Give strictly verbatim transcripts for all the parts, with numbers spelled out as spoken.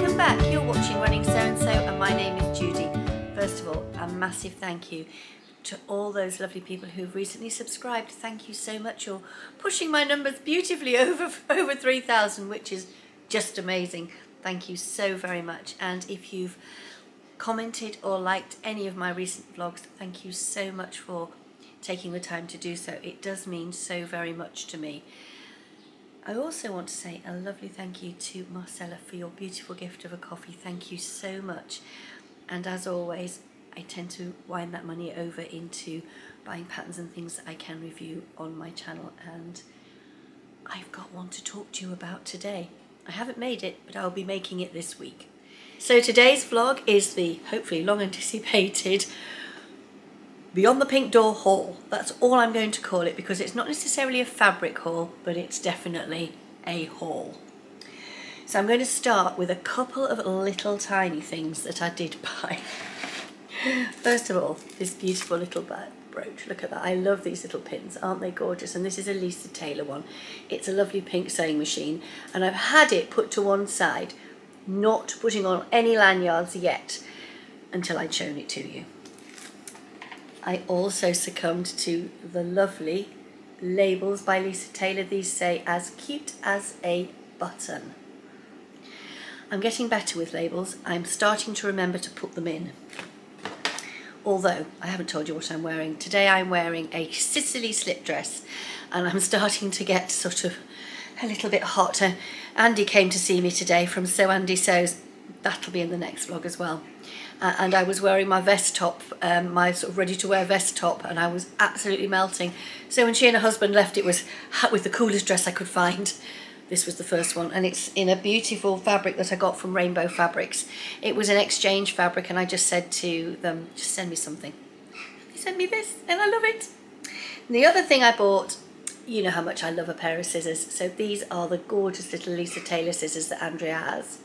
Welcome back, you're watching Running So and So and my name is Judy. First of all, a massive thank you to all those lovely people who've recently subscribed. Thank you so much, you're pushing my numbers beautifully over, over three thousand, which is just amazing. Thank you so very much, and if you've commented or liked any of my recent vlogs, thank you so much for taking the time to do so. It does mean so very much to me. I also want to say a lovely thank you to Marcella for your beautiful gift of a coffee. Thank you so much. And as always, I tend to wind that money over into buying patterns and things that I can review on my channel. And I've got one to talk to you about today. I haven't made it, but I'll be making it this week. So today's vlog is the hopefully long anticipated Beyond the Pink Door haul. That's all I'm going to call it, because it's not necessarily a fabric haul, but it's definitely a haul. So I'm going to start with a couple of little tiny things that I did buy. First of all, this beautiful little brooch. Look at that. I love these little pins. Aren't they gorgeous? And this is a Lise Tailor one. It's a lovely pink sewing machine, and I've had it put to one side, not putting on any lanyards yet until I'd shown it to you. I also succumbed to the lovely labels by Lise Tailor. These say, as cute as a button. I'm getting better with labels. I'm starting to remember to put them in. Although, I haven't told you what I'm wearing. Today I'm wearing a Sicily slip dress, and I'm starting to get sort of a little bit hot. Uh, Andy came to see me today from So Andy Sews. That'll be in the next vlog as well. Uh, and I was wearing my vest top, um, my sort of ready-to-wear vest top, and I was absolutely melting. So when she and her husband left, it was with the coolest dress I could find. This was the first one, and it's in a beautiful fabric that I got from Rainbow Fabrics. It was an exchange fabric, and I just said to them, just send me something. They sent me this, and I love it. And the other thing I bought, you know how much I love a pair of scissors. So these are the gorgeous little Lise Tailor scissors that Andrea has.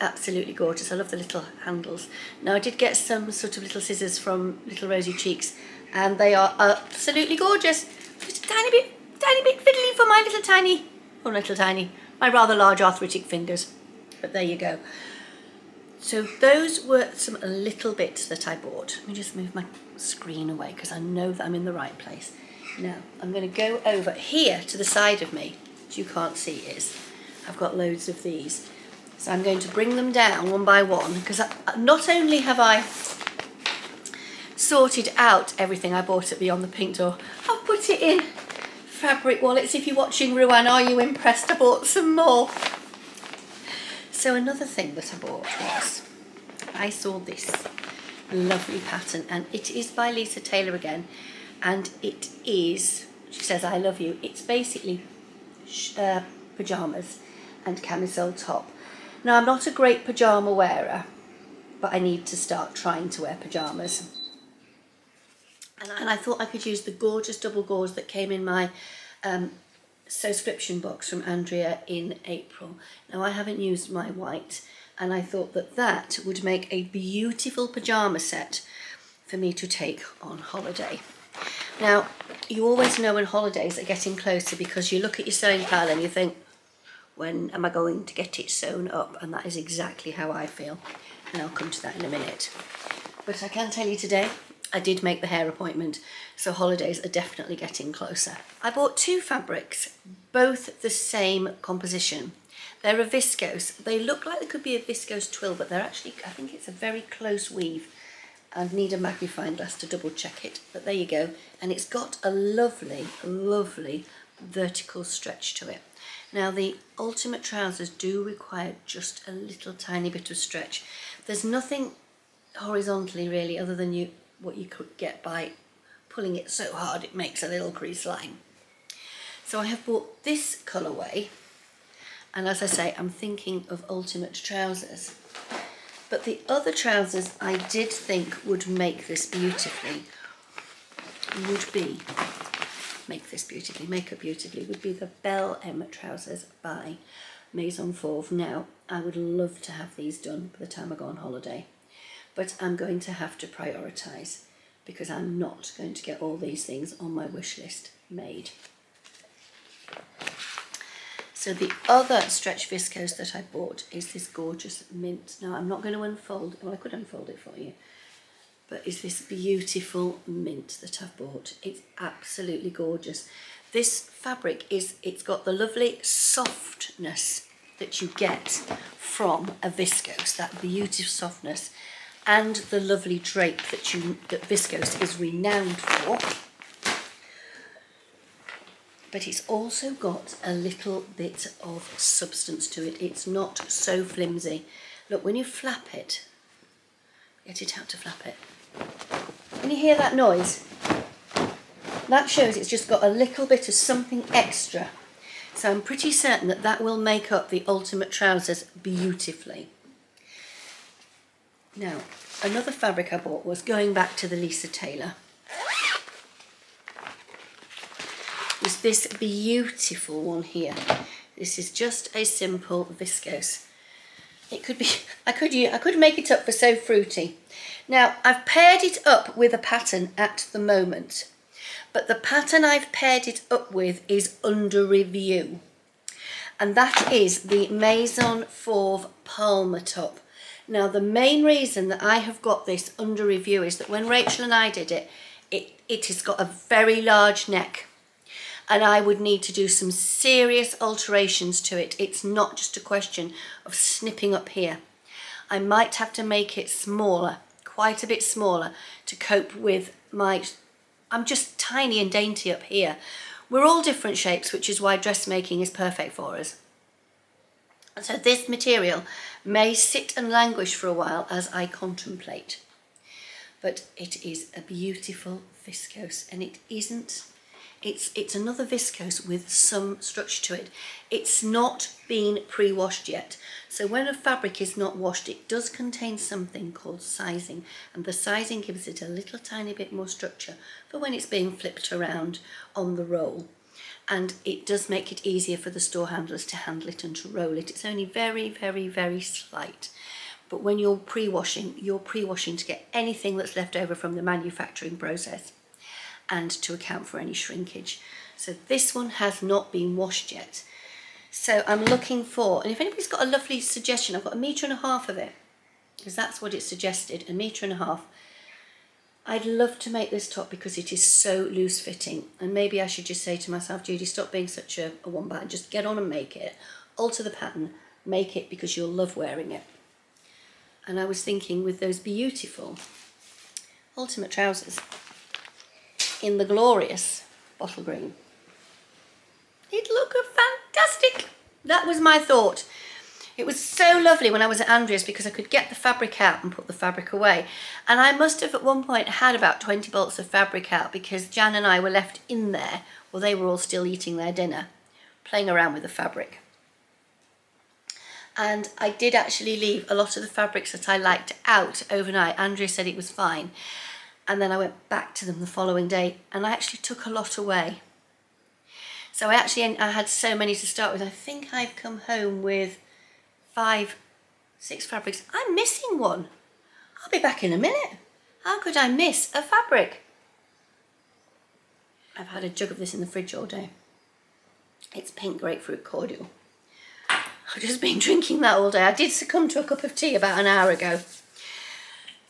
Absolutely gorgeous. I love the little handles. Now, I did get some sort of little scissors from Little Rosy Cheeks, and they are absolutely gorgeous. Just a tiny bit, tiny bit fiddly for my little tiny, oh, little tiny, my rather large arthritic fingers. But there you go. So those were some little bits that I bought. Let me just move my screen away, because I know that I'm in the right place. Now, I'm going to go over here to the side of me, which you can't see is, I've got loads of these. So I'm going to bring them down one by one, because not only have I sorted out everything I bought at Beyond the Pink Door, I've put it in fabric wallets. If you're watching, Ruan, are you impressed? I bought some more. So another thing that I bought was, I saw this lovely pattern, and it is by Lise Tailor again, and it is, she says, I love you. It's basically uh, pyjamas and camisole top. Now, I'm not a great pyjama wearer, but I need to start trying to wear pyjamas. And I, and I thought I could use the gorgeous double gauze that came in my um, subscription box from Andrea in April. Now, I haven't used my white, and I thought that that would make a beautiful pyjama set for me to take on holiday. Now, you always know when holidays are getting closer, because you look at your sewing pile and you think, when am I going to get it sewn up? And that is exactly how I feel, and I'll come to that in a minute. But I can tell you today, I did make the hair appointment, so holidays are definitely getting closer. I bought two fabrics, both the same composition. They're a viscose. They look like they could be a viscose twill, but they're actually, I think it's a very close weave. I'd need a magnifying glass to double check it, but there you go. And it's got a lovely, lovely vertical stretch to it. Now, the Ultimate Trousers do require just a little tiny bit of stretch. There's nothing horizontally really, other than you what you could get by pulling it so hard it makes a little crease line. So I have bought this colourway, and as I say, I'm thinking of Ultimate Trousers. But the other trousers I did think would make this beautifully would be Make this beautifully, make it beautifully, would be the Belem Trousers by Maison Fauve. Now, I would love to have these done by the time I go on holiday, but I'm going to have to prioritise, because I'm not going to get all these things on my wish list made. So the other stretch viscose that I bought is this gorgeous mint. Now I'm not going to unfold, well I could unfold it for you, but it's this beautiful mint that I've bought. It's absolutely gorgeous. This fabric is, it's got the lovely softness that you get from a viscose, that beautiful softness, and the lovely drape that you that viscose is renowned for. But it's also got a little bit of substance to it. It's not so flimsy. Look, when you flap it, get it out to flap it. Can you hear that noise? That shows it's just got a little bit of something extra. So I'm pretty certain that that will make up the Ultimate Trousers beautifully. Now, another fabric I bought was going back to the Lise Tailor. Is this beautiful one here. This is just a simple viscose. It could be, I could use, I could make it up for So Fruity. Now, I've paired it up with a pattern at the moment, but the pattern I've paired it up with is under review, and that is the Maison Fauve Palmer Top. Now, the main reason that I have got this under review is that when Rachel and I did it, it, it has got a very large neck, and I would need to do some serious alterations to it. It's not just a question of snipping up here. I might have to make it smaller, quite a bit smaller, to cope with my... I'm just tiny and dainty up here. We're all different shapes, which is why dressmaking is perfect for us. And so this material may sit and languish for a while as I contemplate. But it is a beautiful viscose, and it isn't... It's, it's another viscose with some structure to it. It's not been pre-washed yet. So when a fabric is not washed, it does contain something called sizing, and the sizing gives it a little tiny bit more structure for when it's being flipped around on the roll. And it does make it easier for the store handlers to handle it and to roll it. It's only very, very, very slight. But when you're pre-washing, you're pre-washing to get anything that's left over from the manufacturing process, and to account for any shrinkage. So this one has not been washed yet. So I'm looking for, and if anybody's got a lovely suggestion, I've got a metre and a half of it, because that's what it suggested, a metre and a half. I'd love to make this top because it is so loose fitting, and maybe I should just say to myself, Judy, stop being such a, a wombat and just get on and make it. Alter the pattern, make it, because you'll love wearing it. And I was thinking, with those beautiful Ultimate Trousers, in the glorious bottle green, it'd look fantastic. That was my thought. It was so lovely when I was at Andrea's, because I could get the fabric out and put the fabric away, and I must have at one point had about twenty bolts of fabric out, because Jan and I were left in there while they were all still eating their dinner, playing around with the fabric. And I did actually leave a lot of the fabrics that I liked out overnight. Andrea said it was fine. And then I went back to them the following day, and I actually took a lot away. So I actually, I had so many to start with. I think I've come home with five, six fabrics. I'm missing one. I'll be back in a minute. How could I miss a fabric? I've had a jug of this in the fridge all day. It's pink grapefruit cordial. I've just been drinking that all day. I did succumb to a cup of tea about an hour ago.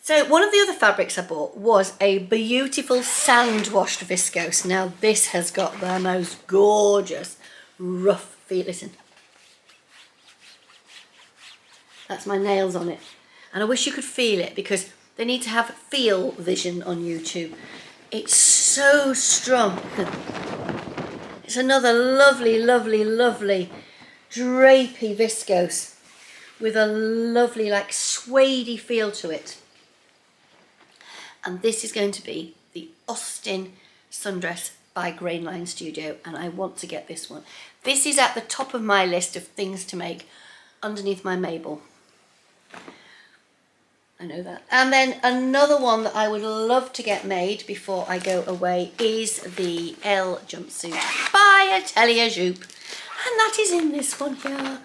So one of the other fabrics I bought was a beautiful sand washed viscose. Now this has got the most gorgeous rough feel. Listen, that's my nails on it, and I wish you could feel it, because they need to have feel vision on YouTube. It's so strong. It's another lovely, lovely, lovely drapey viscose with a lovely like suede-y feel to it. And this is going to be the Austin Sundress by Grainline Studio, and I want to get this one. This is at the top of my list of things to make, underneath my Mabel. I know that. And then another one that I would love to get made before I go away is the L jumpsuit by Atelier Jupe, and that is in this one here.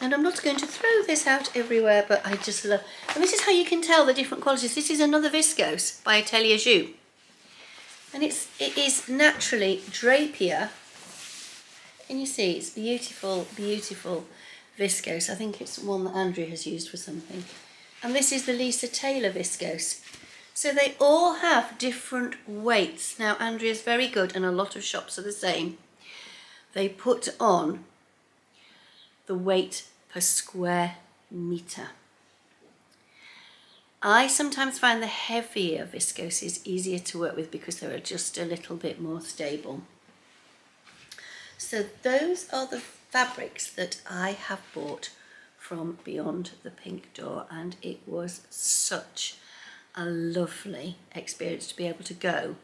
And I'm not going to throw this out everywhere, but I just love... And this is how you can tell the different qualities. This is another viscose by Atelier Joux. And it's, it is naturally drapier Can you see? It's beautiful, beautiful viscose. I think it's one that Andrea has used for something. And this is the Lise Tailor viscose. So they all have different weights. Now Andrea's very good, and a lot of shops are the same. They put on the weight per square metre. I sometimes find the heavier viscoses easier to work with because they are just a little bit more stable. So those are the fabrics that I have bought from Beyond the Pink Door, and it was such a lovely experience to be able to go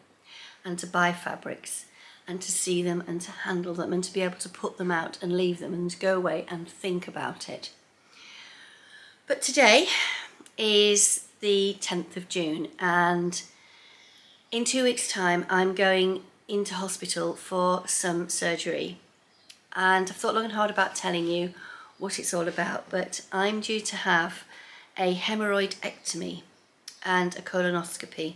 and to buy fabrics and to see them and to handle them and to be able to put them out and leave them and go away and think about it. But today is the tenth of June, and in two weeks' time I'm going into hospital for some surgery, and I've thought long and hard about telling you what it's all about, but I'm due to have a hemorrhoidectomy and a colonoscopy.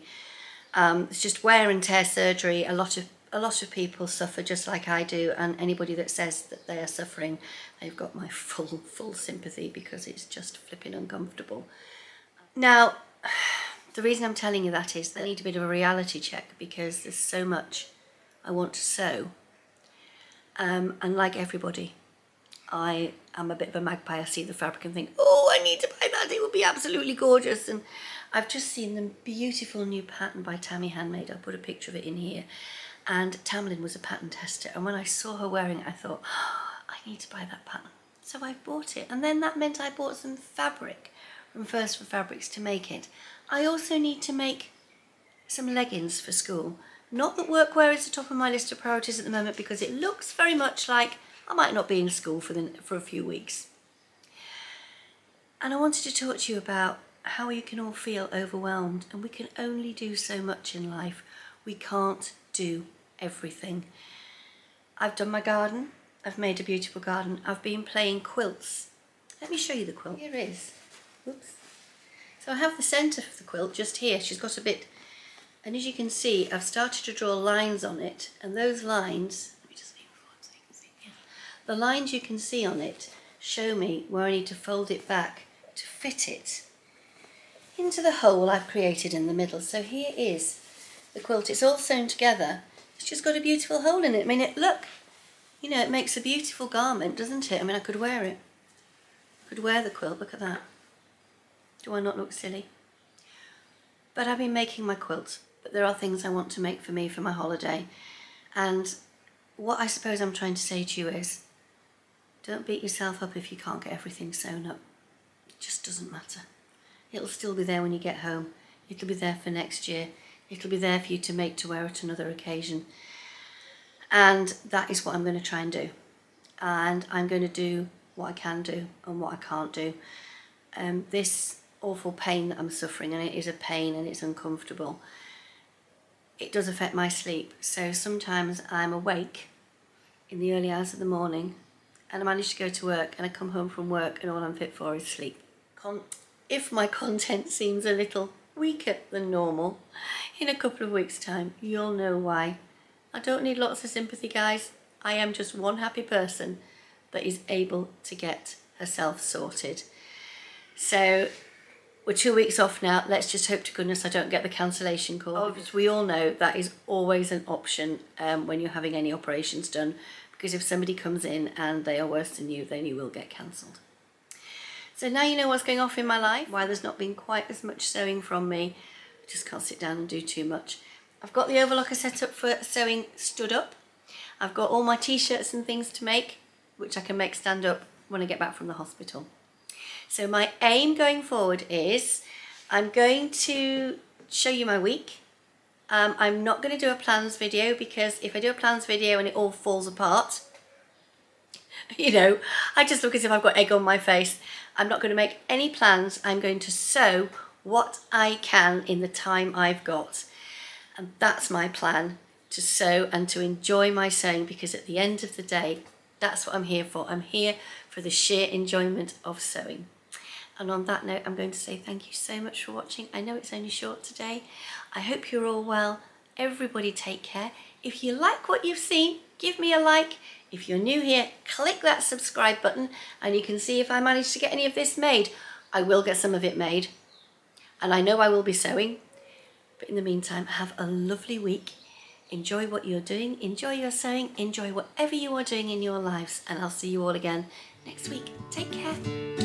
Um, it's just wear and tear surgery. A lot of a lot of people suffer just like I do, and anybody that says that they are suffering, they've got my full full sympathy, because it's just flipping uncomfortable. Now, the reason I'm telling you that is that I need a bit of a reality check, because there's so much I want to sew. Um, and like everybody, I am a bit of a magpie. I see the fabric and think, oh, I need to buy that, it will be absolutely gorgeous. And I've just seen the beautiful new pattern by Tammy Handmade. I'll put a picture of it in here. And Tamlin was a pattern tester, and when I saw her wearing it, I thought, oh, I need to buy that pattern. So I bought it, and then that meant I bought some fabric from First for Fabrics to make it. I also need to make some leggings for school. Not that workwear is the top of my list of priorities at the moment, because it looks very much like I might not be in school for, the, for a few weeks. And I wanted to talk to you about how you can all feel overwhelmed, and we can only do so much in life. We can't do everything. I've done my garden. I've made a beautiful garden. I've been playing quilts. Let me show you the quilt. Here it is. Oops. So I have the centre of the quilt just here. She's got a bit, and as you can see, I've started to draw lines on it, and those lines, let me just leave it so you can see. Yeah. The lines you can see on it show me where I need to fold it back to fit it into the hole I've created in the middle. So here is the quilt. It's all sewn together. It's just got a beautiful hole in it. I mean, it look, you know, it makes a beautiful garment, doesn't it? I mean, I could wear it. I could wear the quilt. Look at that. Do I not look silly? But I've been making my quilts. But there are things I want to make for me for my holiday. And what I suppose I'm trying to say to you is, don't beat yourself up if you can't get everything sewn up. It just doesn't matter. It'll still be there when you get home. It'll be there for next year. It'll be there for you to make to wear at another occasion. And that is what I'm going to try and do. And I'm going to do what I can do and what I can't do. Um, this awful pain that I'm suffering, and it is a pain and it's uncomfortable, it does affect my sleep. So sometimes I'm awake in the early hours of the morning and I manage to go to work, and I come home from work and all I'm fit for is sleep. Con if my content seems a little weaker than normal in a couple of weeks' time, you'll know why. I don't need lots of sympathy, guys. I am just one happy person that is able to get herself sorted. So we're two weeks off now. Let's just hope to goodness I don't get the cancellation call. Oh, as we all know, that is always an option um, when you're having any operations done, because if somebody comes in and they are worse than you, then you will get cancelled. So now you know what's going off in my life, why there's not been quite as much sewing from me. I just can't sit down and do too much. I've got the overlocker set up for sewing stood up. I've got all my t-shirts and things to make, which I can make stand up when I get back from the hospital. So my aim going forward is, I'm going to show you my week. Um, I'm not going to do a plans video, because if I do a plans video and it all falls apart, you know, I just look as if I've got egg on my face. I'm not going to make any plans. I'm going to sew what I can in the time I've got. And that's my plan, to sew and to enjoy my sewing, because at the end of the day, that's what I'm here for. I'm here for the sheer enjoyment of sewing. And on that note, I'm going to say thank you so much for watching. I know it's only short today. I hope you're all well, Everybody take care. If you like what you've seen, give me a like. If you're new here, click that subscribe button and you can see if I manage to get any of this made. I will get some of it made, and I know I will be sewing. But in the meantime, have a lovely week. Enjoy what you're doing, enjoy your sewing, enjoy whatever you are doing in your lives, and I'll see you all again next week. Take care.